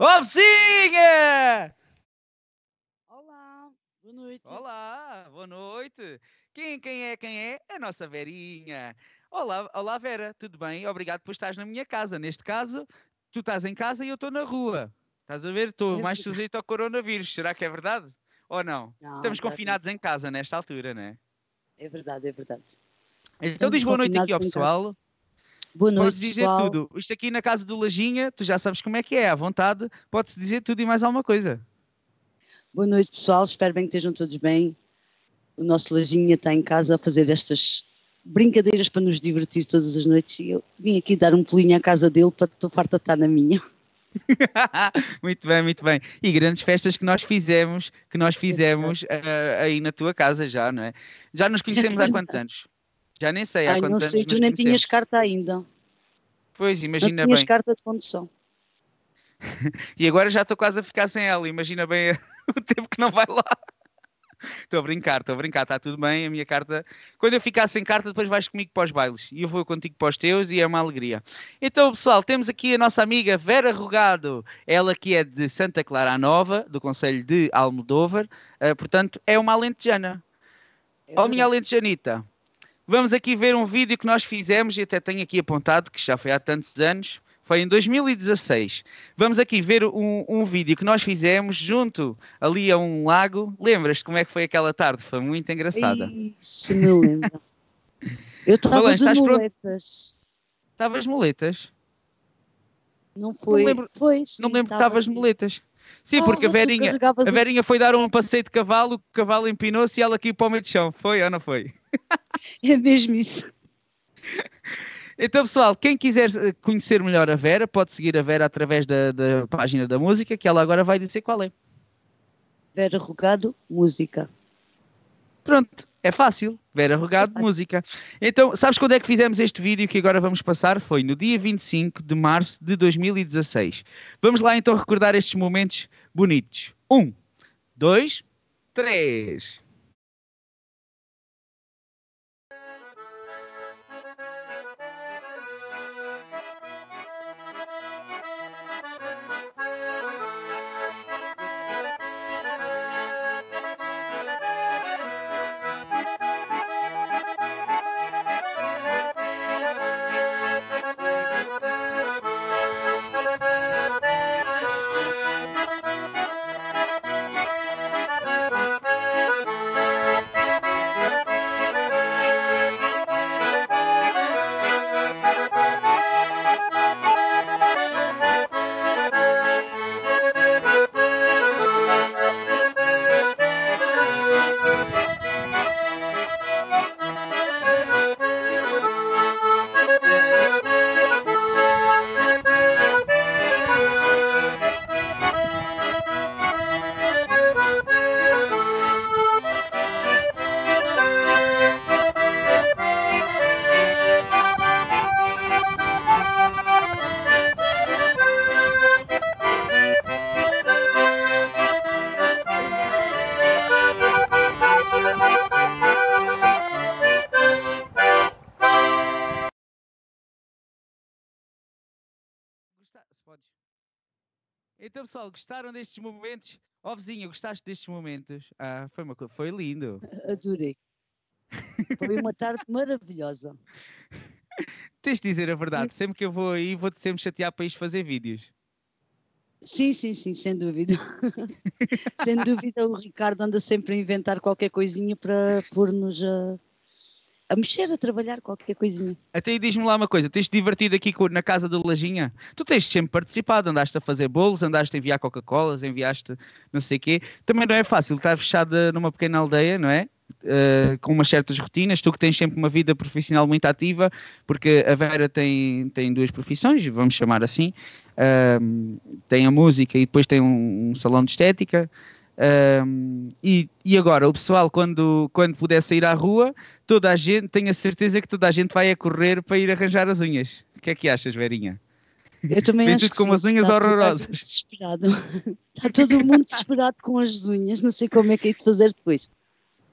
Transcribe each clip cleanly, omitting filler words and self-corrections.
Opsinha! Olá, boa noite. Olá, boa noite. Quem é? A nossa Verinha. Olá, Vera, tudo bem? Obrigado por estares na minha casa. Neste caso, tu estás em casa e eu estou na rua. Estás a ver? Estou mais sujeito ao coronavírus. Será que é verdade? Ou não? Não, estamos confinados em casa nesta altura, não é? É verdade, é verdade. Então diz boa noite aqui ao pessoal. Boa noite, podes dizer pessoal. Tudo. Isto aqui na casa do Laginha, tu já sabes como é que é, à vontade. Podes dizer tudo e mais alguma coisa. Boa noite, pessoal. Espero bem que estejam todos bem. O nosso Laginha está em casa a fazer estas brincadeiras para nos divertir todas as noites. E eu vim aqui dar um pulinho à casa dele para estou farta de estar na minha. Muito bem. E grandes festas que nós fizemos aí na tua casa já, não é? Já nos conhecemos há quantos anos? Já nem sei há quantos anos. Não sei, tu nem tinhas carta ainda. Pois, imagina bem. Não tinhas carta de condução. E agora já estou quase a ficar sem ela. Imagina bem o tempo que não vai lá. Estou a brincar. Está tudo bem, a minha carta. Quando eu ficar sem carta, depois vais comigo para os bailes. E eu vou contigo para os teus e é uma alegria. Então, pessoal, temos aqui a nossa amiga Vera Rogado. Ela que é de Santa Clara Nova, do concelho de Almodóvar. Portanto, é uma alentejana. Ó, minha alentejanita. Vamos aqui ver um vídeo que nós fizemos e até tenho aqui apontado, que já foi há tantos anos, foi em 2016. Vamos aqui ver um vídeo que nós fizemos junto ali a um lago. Lembras-te como é que foi aquela tarde? Foi muito engraçada. Se me lembro. Eu estava de muletas. Estavas muletas? Não foi. Não me lembro que estavas muletas. Sim, porque a Verinha foi dar um passeio de cavalo, o cavalo empinou-se e ela caiu para o meio do chão. Foi ou não foi? É mesmo isso. Então, pessoal, quem quiser conhecer melhor a Vera, pode seguir a Vera através da página da música, que ela agora vai dizer qual é. Vera Rogado, música. Pronto, é fácil. Vera Rogado, música. Então, sabes quando é que fizemos este vídeo que agora vamos passar? Foi no dia 25 de março de 2016. Vamos lá, então, recordar estes momentos bonitos. 1, 2, 3... Então, pessoal, gostaram destes momentos? Ó, vizinho, gostaste destes momentos? Ah, foi lindo. Adorei. Foi uma tarde maravilhosa. Tens de dizer a verdade. Sempre que eu vou aí, vou-te sempre chatear para isto fazer vídeos. Sim, sem dúvida. Sem dúvida, o Ricardo anda sempre a inventar qualquer coisinha para pôr-nos a mexer, a trabalhar qualquer coisinha. Até aí diz-me lá uma coisa, tens-te divertido aqui na casa do Laginha? Tu tens sempre participado, andaste a fazer bolos, andaste a enviar Coca-Colas, enviaste não sei o quê. Também não é fácil estar fechada numa pequena aldeia, não é? Com umas certas rotinas, tu que tens sempre uma vida profissional muito ativa, porque a Vera tem duas profissões, vamos chamar assim, tem a música e depois tem um salão de estética. E agora, o pessoal quando puder sair à rua, toda a gente, tenho a certeza que toda a gente vai a correr para ir arranjar as unhas. O que é que achas, Verinha? Eu também Vem acho que com as unhas está horrorosas. Está todo mundo desesperado com as unhas, não sei como é que é de fazer depois.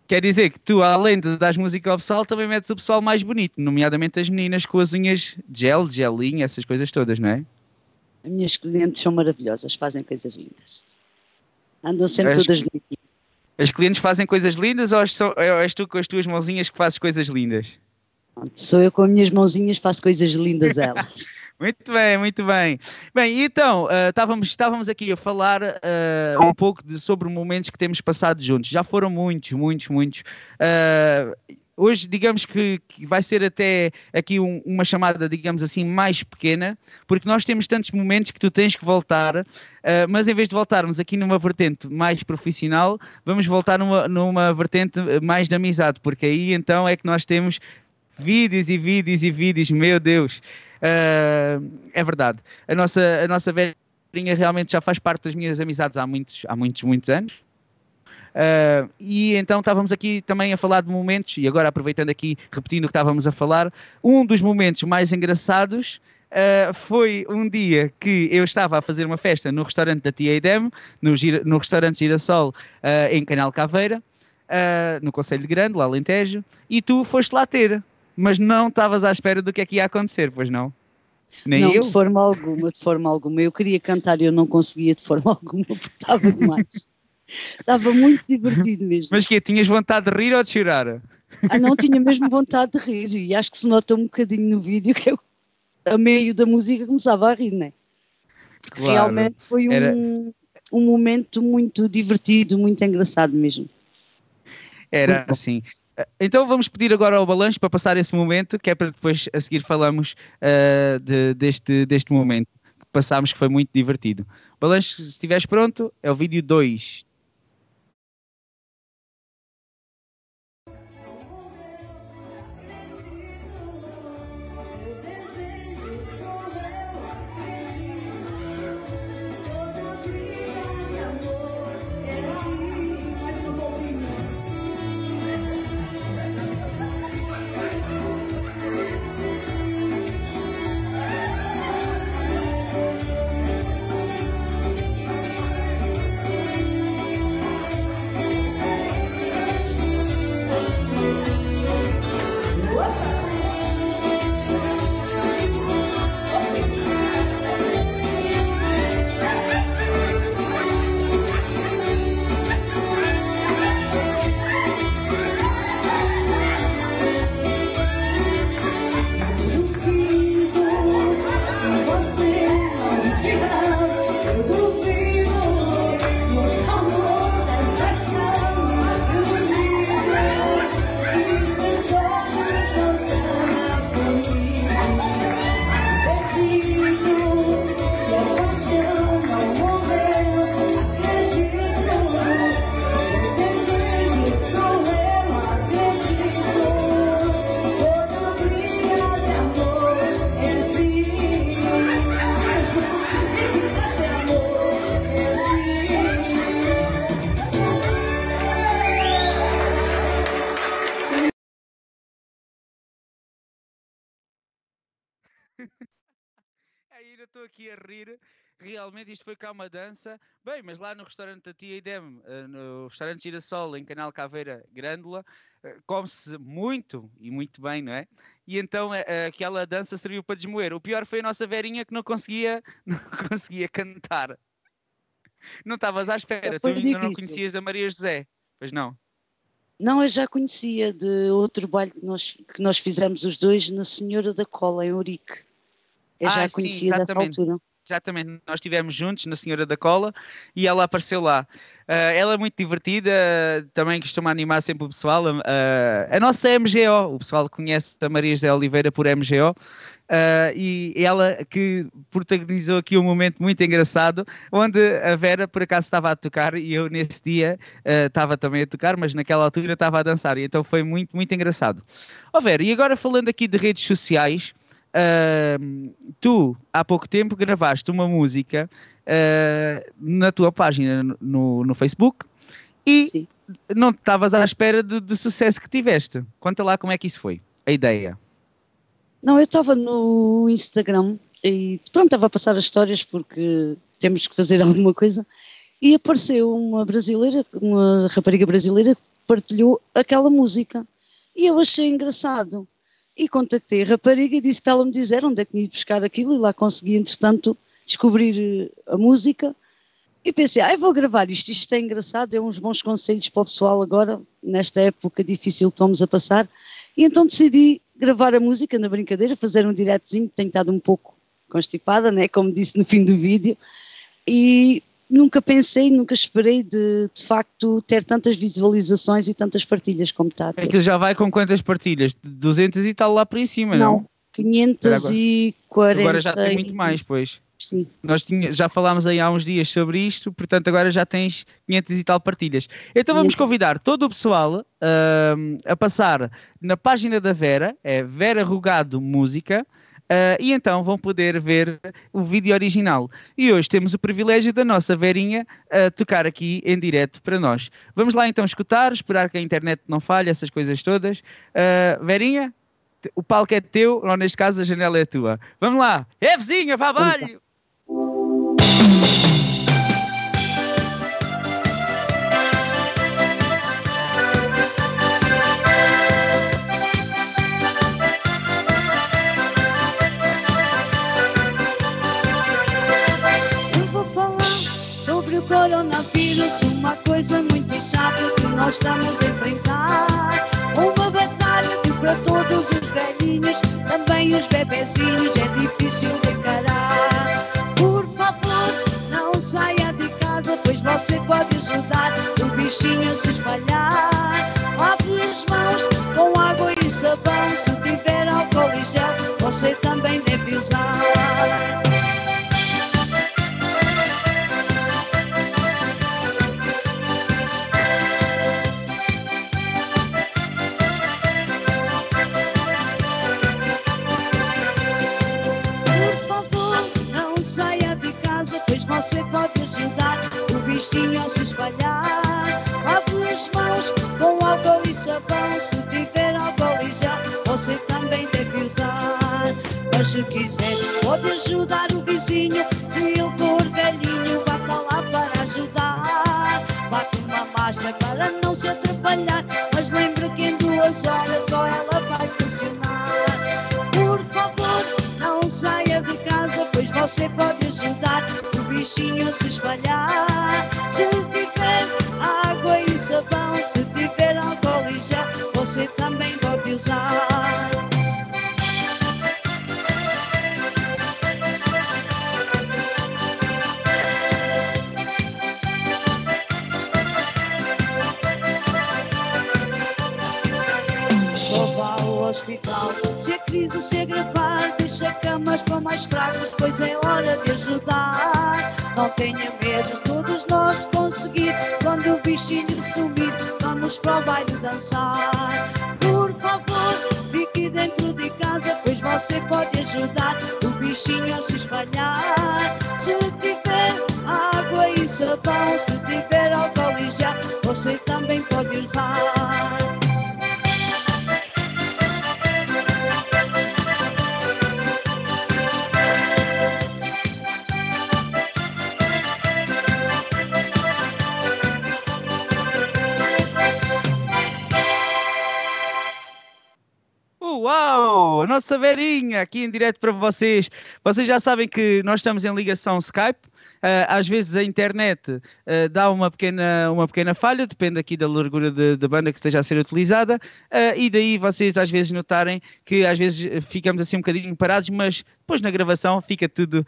Quer dizer que tu, além de dar música ao pessoal, também metes o pessoal mais bonito, nomeadamente as meninas com as unhas gelinha, essas coisas todas, não é? As minhas clientes são maravilhosas, fazem coisas lindas. Andam sempre todas bonitinhas. As clientes fazem coisas lindas ou és tu com as tuas mãozinhas que fazes coisas lindas? Sou eu com as minhas mãozinhas, faço coisas lindas elas. Muito bem, muito bem. Bem, então, estávamos aqui a falar um pouco sobre momentos que temos passado juntos. Já foram muitos. Hoje, digamos que vai ser até aqui uma chamada, digamos assim, mais pequena, porque nós temos tantos momentos que tu tens que voltar, mas em vez de voltarmos aqui numa vertente mais profissional, vamos voltar numa vertente mais de amizade, porque aí então é que nós temos vídeos e vídeos e vídeos, meu Deus, é verdade. A nossa velhinha realmente já faz parte das minhas amizades há muitos anos. E então estávamos aqui também a falar de momentos, e agora aproveitando aqui, repetindo o que estávamos a falar, um dos momentos mais engraçados foi um dia que eu estava a fazer uma festa no restaurante da Tia Idem, no restaurante Girassol, em Canal Caveira, no Concelho de Grândola, Alentejo, e tu foste lá ter, mas não estavas à espera do que é que ia acontecer, pois não? Não, de forma alguma, eu queria cantar e eu não conseguia de forma alguma, porque estava demais. Estava muito divertido mesmo. Mas que tinhas vontade de rir ou de chorar? Não, tinha mesmo vontade de rir. E acho que se nota um bocadinho no vídeo que eu, a meio da música, começava a rir, não é? Porque claro, realmente foi um momento muito divertido, muito engraçado mesmo. Era assim. Então vamos pedir agora ao Balanço para passar esse momento, que é para depois a seguir falamos deste momento que passámos, que foi muito divertido. Balanço, se estiveres pronto, é o vídeo 2. Estou aqui a rir, realmente isto foi cá uma dança. Bem, mas lá no restaurante da Tia Idem, no restaurante Girassol, em Canal Caveira, Grândola, come-se muito e muito bem, não é? E então aquela dança serviu para desmoer. O pior foi a nossa Verinha que não conseguia cantar. Não estavas à espera, tu ainda não conhecias a Maria José, pois não? Não, eu já conhecia de outro baile que nós fizemos os dois na Senhora da Cola, em Urique. Eu já a conhecia dessa altura. Exatamente, nós estivemos juntos na Senhora da Cola e ela apareceu lá. Ela é muito divertida, também costuma animar sempre o pessoal. A nossa MGO, o pessoal conhece a Maria José Oliveira por MGO, e ela que protagonizou aqui um momento muito engraçado, onde a Vera por acaso estava a tocar e eu nesse dia estava também a tocar, mas naquela altura estava a dançar, e então foi muito, muito engraçado. Ó Vera, e agora falando aqui de redes sociais... tu, há pouco tempo, gravaste uma música na tua página no Facebook e sim, não estavas à espera do sucesso que tiveste. Conta lá como é que isso foi, a ideia. Não, eu estava no Instagram e pronto, estava a passar as histórias porque temos que fazer alguma coisa e apareceu uma rapariga brasileira que partilhou aquela música e eu achei engraçado. E contactei a rapariga e disse para ela me dizer onde é que me ia buscar aquilo e lá consegui, entretanto, descobrir a música e pensei, vou gravar isto, isto é engraçado, é uns bons conselhos para o pessoal agora, nesta época difícil que estamos a passar, e então decidi gravar a música na brincadeira, fazer um diretozinho, tenho estado um pouco constipada, né, como disse no fim do vídeo, e nunca pensei, nunca esperei de facto ter tantas visualizações e tantas partilhas como está. Aquilo já vai com quantas partilhas? 200 e tal lá por aí cima, não? 540. Agora já tem muito mais, pois. Sim. Já falámos aí há uns dias sobre isto, portanto agora já tens 500 e tal partilhas. Então vamos convidar todo o pessoal a passar na página da Vera, é Vera Rogado Música, e então vão poder ver o vídeo original. E hoje temos o privilégio da nossa Verinha tocar aqui em direto para nós. Vamos lá então escutar, esperar que a internet não falhe, essas coisas todas. Verinha, o palco é teu, ou neste caso a janela é tua. Vamos lá! É vizinha, vá valho! Eu vou falar sobre o coronavírus, uma coisa muito chata que nós estamos a enfrentar. Uma batalha que para todos os velhinhos, também os bebezinhos, é difícil de encarar. Por favor, não saia de casa, pois você pode ajudar o bichinho a se espalhar. Lave as mãos com água e sabão, se tiver álcool e gel, você também deve usar. Você pode ajudar o bichinho a se espalhar. Lave as mãos com álcool e sabão, se tiver álcool e gel, você também deve usar. Mas se quiser pode ajudar o vizinho, se eu for velhinho vá para lá para ajudar. Vá com uma máscara para não se atrapalhar, mas lembre que em 2 horas só ela vai funcionar. Por favor, não saia de casa, pois você pode ajudar o bichinho se espalhar. Se tiver água e sabão, se tiver álcool e gel, você também pode usar. Só vá ao hospital se a crise se agravar, deixa camas para mais fracos, pois é hora de ajudar. Não tenha medo, todos nós conseguir. Quando o bichinho sumir, vamos para o baile dançar. Por favor, fique dentro de casa, pois você pode ajudar o bichinho a se espalhar. Se tiver água e sabão, se tiver álcool e gel, você também pode usar. Uau! Nossa Verinha, aqui em direto para vocês. Vocês já sabem que nós estamos em ligação Skype. Às vezes a internet dá uma pequena falha, depende aqui da largura da banda que esteja a ser utilizada, e daí vocês às vezes notarem que às vezes ficamos assim um bocadinho parados, mas depois na gravação fica tudo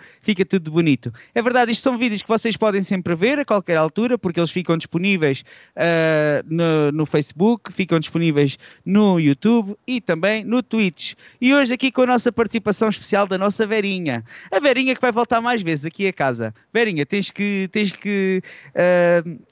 bonito. É verdade, isto são vídeos que vocês podem sempre ver a qualquer altura, porque eles ficam disponíveis no Facebook, ficam disponíveis no YouTube e também no Twitch. E hoje aqui com a nossa participação especial da nossa Verinha. A Verinha que vai voltar mais vezes aqui a casa. Verinha, tens que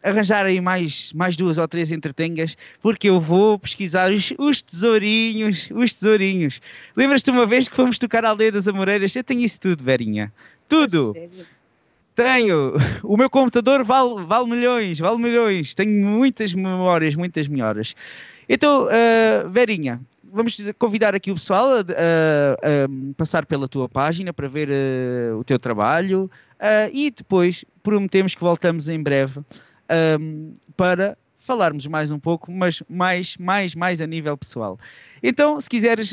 arranjar aí mais 2 ou 3 entretengas, porque eu vou pesquisar os tesourinhos, os tesourinhos. Lembras-te uma vez que fomos tocar a Aldeia das Amoreiras? Eu tenho isso tudo, Verinha. Tudo. Sério? Tenho. O meu computador vale milhões. Tenho muitas memórias. Então, Verinha, vamos convidar aqui o pessoal a passar pela tua página para ver o teu trabalho, e depois prometemos que voltamos em breve para falarmos mais um pouco, mas mais a nível pessoal. Então, se quiseres,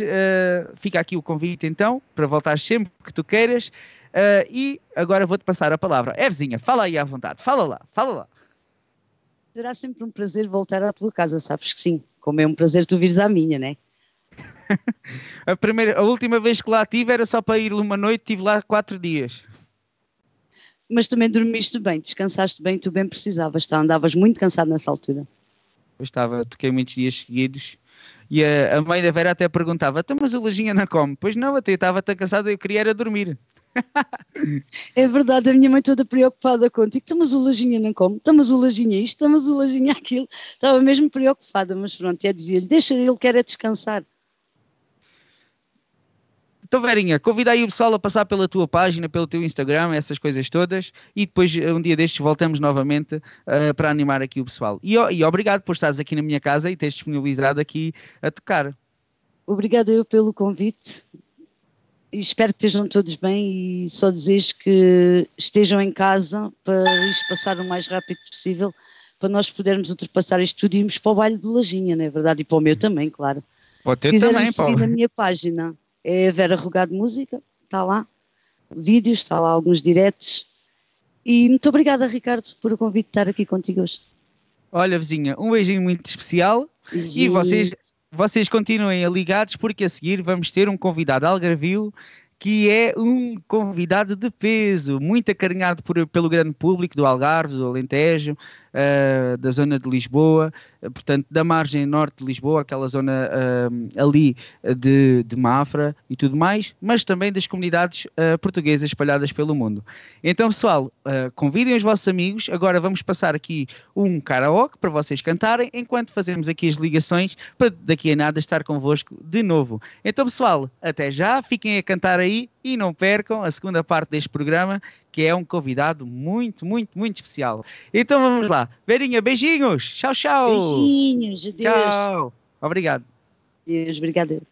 fica aqui o convite então, para voltar sempre que tu queiras. E agora vou-te passar a palavra. Evezinha, fala aí à vontade, fala lá. Será sempre um prazer voltar à tua casa, sabes que sim, como é um prazer tu vires à minha, né? A última vez que lá estive era só para ir uma noite, estive lá 4 dias. Mas também dormiste bem, descansaste bem, tu bem precisavas, tá? Andavas muito cansado nessa altura. Eu estava, toquei muitos dias seguidos e a mãe da Vera até perguntava, então, mas a Laginha não come? Pois não, até estava tão cansada, eu queria era dormir. É verdade, a minha mãe toda preocupada contigo, mas o Laginha não come, mas o Laginha isto, mas o Laginha aquilo, estava mesmo preocupada, mas pronto, eu dizia-lhe, deixa ele que era descansar. Então, Verinha, convida aí o pessoal a passar pela tua página, pelo teu Instagram, essas coisas todas, e depois um dia destes voltamos novamente para animar aqui o pessoal. E obrigado por estares aqui na minha casa e teres disponibilizado aqui a tocar. Obrigado eu pelo convite, e espero que estejam todos bem e só desejo que estejam em casa para isto passar o mais rápido possível, para nós podermos ultrapassar isto tudo e irmos para o baile do Laginha, não é verdade? E para o meu também, claro. Pode ter também, Paulo. Se quiserem seguir a minha página... É a Vera Rogado Música, está lá, vídeos, está lá alguns diretos. E muito obrigada, Ricardo, por o convite de estar aqui contigo hoje. Olha, vizinha, um beijinho muito especial. Beijinho. E vocês continuem ligados, porque a seguir vamos ter um convidado algarvio, que é um convidado de peso, muito acarinhado pelo grande público do Algarve, do Alentejo, da zona de Lisboa, portanto da margem norte de Lisboa, aquela zona ali de Mafra e tudo mais, mas também das comunidades portuguesas espalhadas pelo mundo. Então pessoal, convidem os vossos amigos, agora vamos passar aqui um karaoke para vocês cantarem, enquanto fazemos aqui as ligações, para daqui a nada estar convosco de novo. Então pessoal, até já, fiquem a cantar aí, e não percam a segunda parte deste programa, que é um convidado muito especial. Então vamos lá. Verinha, beijinhos. Tchau. Beijinhos, adeus. Tchau. Obrigado. Deus, obrigado.